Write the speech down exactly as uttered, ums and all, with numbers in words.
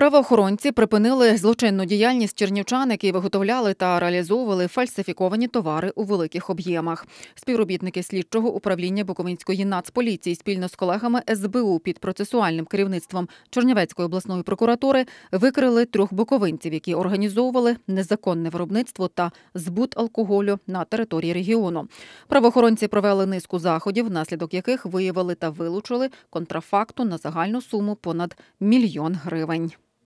Правоохоронці припинили злочинну діяльність чернівчан, які виготовляли та реалізовували фальсифіковані товари у великих об'ємах. Співробітники слідчого управління Буковинської нацполіції спільно з колегами ес бе у під процесуальним керівництвом Чернівецької обласної прокуратури викрили трьох буковинців, які організовували незаконне виробництво та збут алкоголю на території регіону. Правоохоронці провели низку заходів, внаслідок яких виявили та вилучили контрафакту на загальну суму понад мільйон гривень.